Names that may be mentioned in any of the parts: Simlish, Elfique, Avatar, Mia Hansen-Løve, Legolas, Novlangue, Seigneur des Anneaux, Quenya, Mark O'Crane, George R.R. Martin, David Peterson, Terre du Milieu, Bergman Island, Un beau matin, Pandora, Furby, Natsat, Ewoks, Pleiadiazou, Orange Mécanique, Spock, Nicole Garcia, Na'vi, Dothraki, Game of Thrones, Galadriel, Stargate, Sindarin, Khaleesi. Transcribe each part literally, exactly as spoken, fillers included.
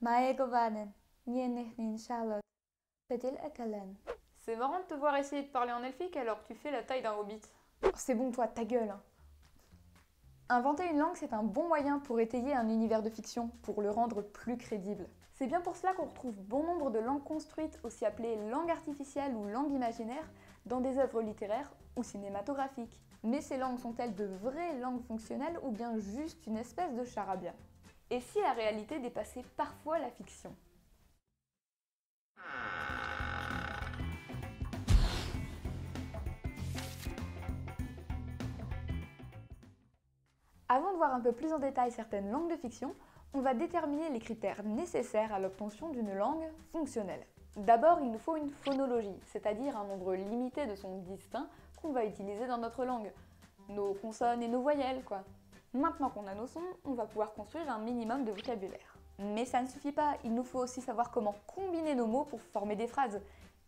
Mae Govanen, Nienechnin Charlotte, Petil Akalen. C'est marrant de te voir essayer de parler en elfique alors que tu fais la taille d'un hobbit. Oh, c'est bon toi, ta gueule hein. Inventer une langue, c'est un bon moyen pour étayer un univers de fiction, pour le rendre plus crédible. C'est bien pour cela qu'on retrouve bon nombre de langues construites, aussi appelées langues artificielles ou langues imaginaires, dans des œuvres littéraires ou cinématographiques. Mais ces langues sont-elles de vraies langues fonctionnelles ou bien juste une espèce de charabia? Et si la réalité dépassait parfois la fiction? Avant de voir un peu plus en détail certaines langues de fiction, on va déterminer les critères nécessaires à l'obtention d'une langue fonctionnelle. D'abord, il nous faut une phonologie, c'est-à-dire un nombre limité de sons distincts qu'on va utiliser dans notre langue. Nos consonnes et nos voyelles, quoi. Maintenant qu'on a nos sons, on va pouvoir construire un minimum de vocabulaire. Mais ça ne suffit pas, il nous faut aussi savoir comment combiner nos mots pour former des phrases.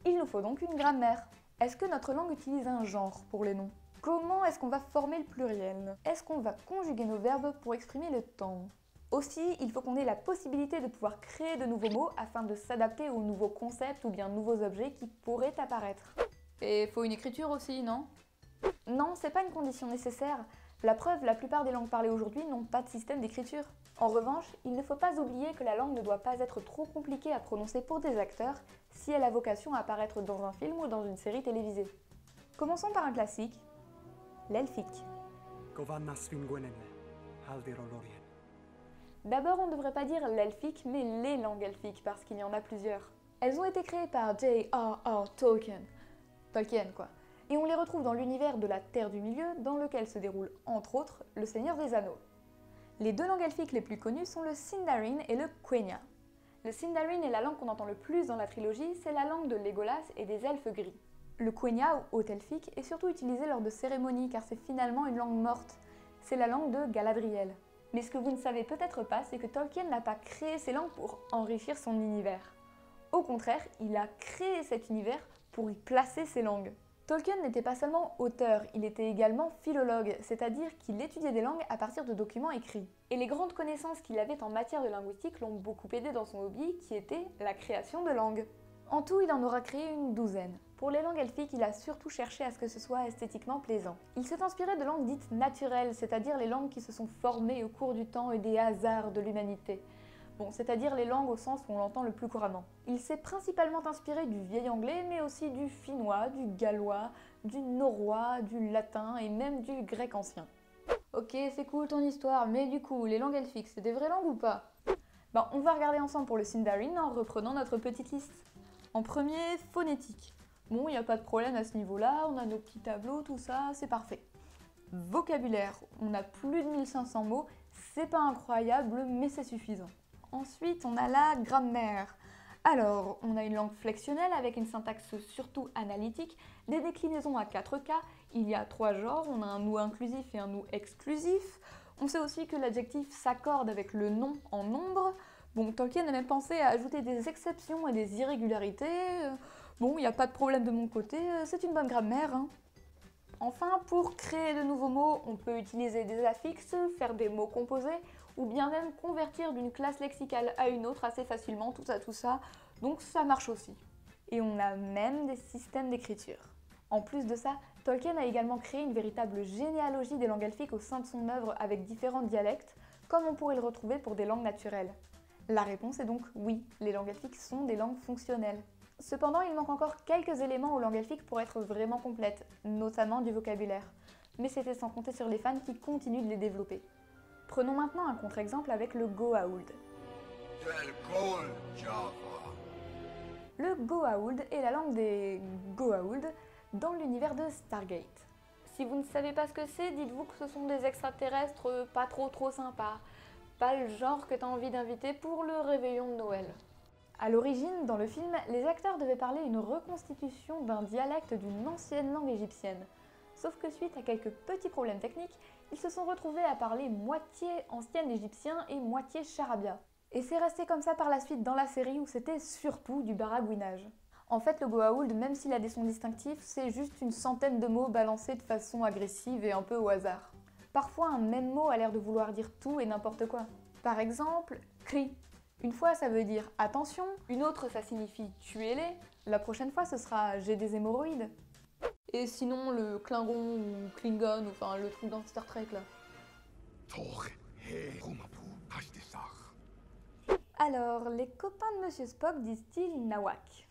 Il nous faut donc une grammaire. Est-ce que notre langue utilise un genre pour les noms? Comment est-ce qu'on va former le pluriel? Est-ce qu'on va conjuguer nos verbes pour exprimer le temps? Aussi, il faut qu'on ait la possibilité de pouvoir créer de nouveaux mots afin de s'adapter aux nouveaux concepts ou bien nouveaux objets qui pourraient apparaître. Et faut une écriture aussi, non? Non, c'est pas une condition nécessaire. La preuve, la plupart des langues parlées aujourd'hui n'ont pas de système d'écriture. En revanche, il ne faut pas oublier que la langue ne doit pas être trop compliquée à prononcer pour des acteurs si elle a vocation à apparaître dans un film ou dans une série télévisée. Commençons par un classique, l'elfique. D'abord, on ne devrait pas dire l'elfique, mais les langues elfiques, parce qu'il y en a plusieurs. Elles ont été créées par J R R Tolkien, Tolkien quoi, et on les retrouve dans l'univers de la Terre du Milieu, dans lequel se déroule, entre autres, le Seigneur des Anneaux. Les deux langues elfiques les plus connues sont le Sindarin et le Quenya. Le Sindarin est la langue qu'on entend le plus dans la trilogie, c'est la langue de Legolas et des elfes gris. Le Quenya, ou haut elfique, est surtout utilisé lors de cérémonies, car c'est finalement une langue morte. C'est la langue de Galadriel. Mais ce que vous ne savez peut-être pas, c'est que Tolkien n'a pas créé ces langues pour enrichir son univers. Au contraire, il a créé cet univers pour y placer ses langues. Tolkien n'était pas seulement auteur, il était également philologue, c'est-à-dire qu'il étudiait des langues à partir de documents écrits. Et les grandes connaissances qu'il avait en matière de linguistique l'ont beaucoup aidé dans son hobby, qui était la création de langues. En tout, il en aura créé une douzaine. Pour les langues elfiques, il a surtout cherché à ce que ce soit esthétiquement plaisant. Il s'est inspiré de langues dites naturelles, c'est-à-dire les langues qui se sont formées au cours du temps et des hasards de l'humanité. Bon, c'est-à-dire les langues au sens où on l'entend le plus couramment. Il s'est principalement inspiré du vieil anglais, mais aussi du finnois, du gallois, du norrois, du latin et même du grec ancien. Ok, c'est cool ton histoire, mais du coup, les langues elfiques, c'est des vraies langues ou pas? Ben, on va regarder ensemble pour le Sindarin en reprenant notre petite liste. En premier, phonétique. Bon, il n'y a pas de problème à ce niveau-là, on a nos petits tableaux, tout ça, c'est parfait. Vocabulaire, on a plus de mille cinq cents mots, c'est pas incroyable, mais c'est suffisant. Ensuite, on a la grammaire. Alors, on a une langue flexionnelle avec une syntaxe surtout analytique, des déclinaisons à quatre cas, il y a trois genres, on a un nous inclusif et un nous exclusif. On sait aussi que l'adjectif s'accorde avec le nom en nombre. Bon, Tolkien a même pensé à ajouter des exceptions et des irrégularités. Bon, il n'y a pas de problème de mon côté, c'est une bonne grammaire, hein. Enfin, pour créer de nouveaux mots, on peut utiliser des affixes, faire des mots composés, ou bien même convertir d'une classe lexicale à une autre assez facilement, tout ça, tout ça, donc ça marche aussi. Et on a même des systèmes d'écriture. En plus de ça, Tolkien a également créé une véritable généalogie des langues elfiques au sein de son œuvre avec différents dialectes, comme on pourrait le retrouver pour des langues naturelles. La réponse est donc oui, les langues elfiques sont des langues fonctionnelles. Cependant, il manque encore quelques éléments aux langues elfiques pour être vraiment complètes, notamment du vocabulaire. Mais c'était sans compter sur les fans qui continuent de les développer. Prenons maintenant un contre-exemple avec le Goa'uld. Le Goa'uld est la langue des Goa'uld dans l'univers de Stargate. Si vous ne savez pas ce que c'est, dites-vous que ce sont des extraterrestres pas trop trop sympas. Pas le genre que t'as envie d'inviter pour le réveillon de Noël. A l'origine, dans le film, les acteurs devaient parler une reconstitution d'un dialecte d'une ancienne langue égyptienne. Sauf que suite à quelques petits problèmes techniques, ils se sont retrouvés à parler moitié ancien égyptien et moitié charabia. Et c'est resté comme ça par la suite dans la série où c'était surtout du baragouinage. En fait, le Goa'uld, même s'il a des sons distinctifs, c'est juste une centaine de mots balancés de façon agressive et un peu au hasard. Parfois, un même mot a l'air de vouloir dire tout et n'importe quoi. Par exemple, « cri ». Une fois, ça veut dire attention, une autre, ça signifie tuez-les, la prochaine fois, ce sera j'ai des hémorroïdes. Et sinon, le Klingon ou Klingon, ou enfin le truc dans Star Trek là. Alors, les copains de Monsieur Spock disent-ils Nawak?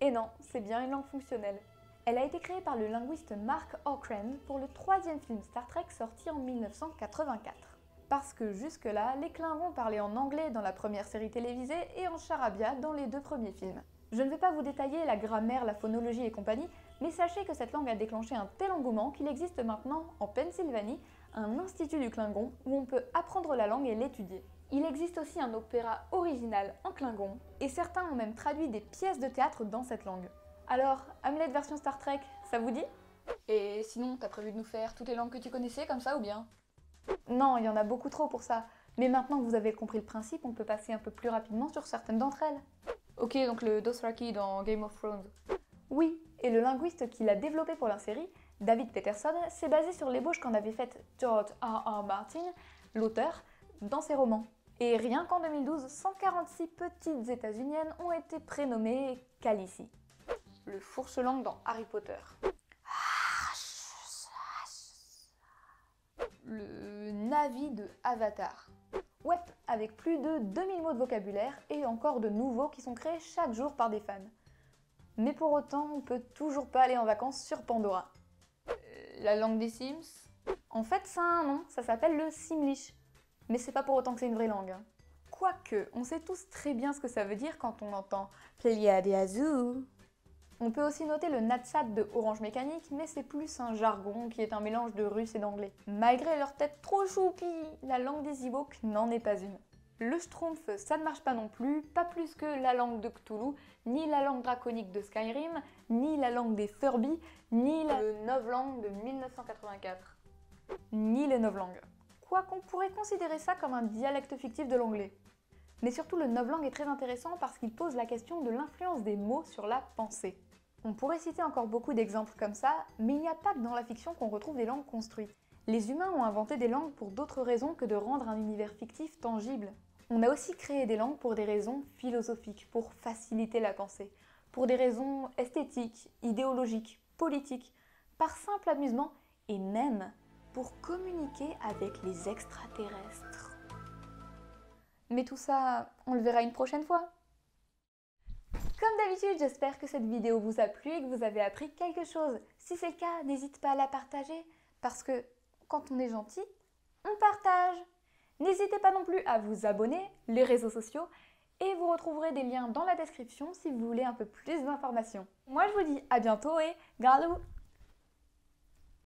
Et non, c'est bien une langue fonctionnelle. Elle a été créée par le linguiste Mark O'Crane pour le troisième film Star Trek sorti en mille neuf cent quatre-vingt-quatre. Parce que jusque-là, les Klingons parlaient en anglais dans la première série télévisée et en charabia dans les deux premiers films. Je ne vais pas vous détailler la grammaire, la phonologie et compagnie, mais sachez que cette langue a déclenché un tel engouement qu'il existe maintenant, en Pennsylvanie, un institut du Klingon où on peut apprendre la langue et l'étudier. Il existe aussi un opéra original en Klingon, et certains ont même traduit des pièces de théâtre dans cette langue. Alors, Hamlet version Star Trek, ça vous dit? Et sinon, t'as prévu de nous faire toutes les langues que tu connaissais comme ça ou bien? Non, il y en a beaucoup trop pour ça. Mais maintenant que vous avez compris le principe, on peut passer un peu plus rapidement sur certaines d'entre elles. Ok, donc le Dothraki dans Game of Thrones. Oui, et le linguiste qui l'a développé pour la série, David Peterson, s'est basé sur l'ébauche qu'en avait faite George R R Martin, l'auteur, dans ses romans. Et rien qu'en deux mille douze, cent quarante-six petites états-uniennes ont été prénommées Khaleesi. Le fourche-langue dans Harry Potter. Le Na'vi de Avatar. Ouais, avec plus de deux mille mots de vocabulaire et encore de nouveaux qui sont créés chaque jour par des fans. Mais pour autant, on peut toujours pas aller en vacances sur Pandora. Euh, la langue des Sims? En fait, ça a un nom, ça s'appelle le Simlish. Mais c'est pas pour autant que c'est une vraie langue. Quoique, on sait tous très bien ce que ça veut dire quand on entend Pleiadiazou. On peut aussi noter le Natsat de Orange Mécanique, mais c'est plus un jargon qui est un mélange de russe et d'anglais. Malgré leur tête trop choupie, la langue des Ewoks n'en est pas une. Le Schtroumpf, ça ne marche pas non plus, pas plus que la langue de Cthulhu, ni la langue draconique de Skyrim, ni la langue des Furby, ni la... le Novlangue de mille neuf cent quatre-vingt-quatre. Ni le Novlangue. Quoiqu'on pourrait considérer ça comme un dialecte fictif de l'anglais. Mais surtout, le Novlangue est très intéressant parce qu'il pose la question de l'influence des mots sur la pensée. On pourrait citer encore beaucoup d'exemples comme ça, mais il n'y a pas que dans la fiction qu'on retrouve des langues construites. Les humains ont inventé des langues pour d'autres raisons que de rendre un univers fictif tangible. On a aussi créé des langues pour des raisons philosophiques, pour faciliter la pensée, pour des raisons esthétiques, idéologiques, politiques, par simple amusement et même pour communiquer avec les extraterrestres. Mais tout ça, on le verra une prochaine fois. Comme d'habitude, j'espère que cette vidéo vous a plu et que vous avez appris quelque chose. Si c'est le cas, n'hésite pas à la partager, parce que quand on est gentil, on partage. N'hésitez pas non plus à vous abonner, les réseaux sociaux, et vous retrouverez des liens dans la description si vous voulez un peu plus d'informations. Moi je vous dis à bientôt et Goa'uld!